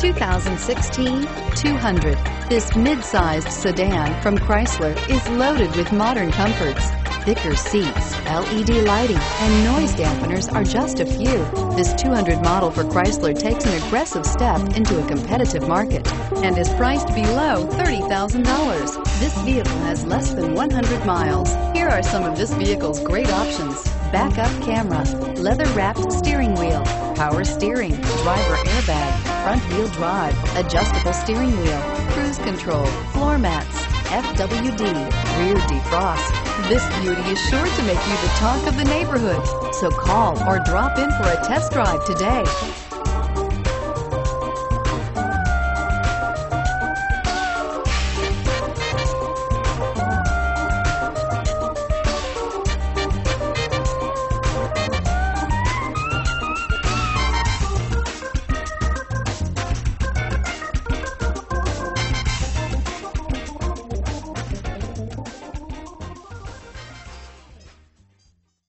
2016 200. This mid-sized sedan from Chrysler is loaded with modern comforts. Thicker seats, LED lighting, and noise dampeners are just a few. This 200 model for Chrysler takes an aggressive step into a competitive market and is priced below $30,000. This vehicle has less than 100 miles. Here are some of this vehicle's great options: backup camera, leather-wrapped steering wheel, power steering, driver airbag, front-wheel drive, adjustable steering wheel, cruise control, floor mats, FWD, rear defrost. This beauty is sure to make you the talk of the neighborhood, so call or drop in for a test drive today.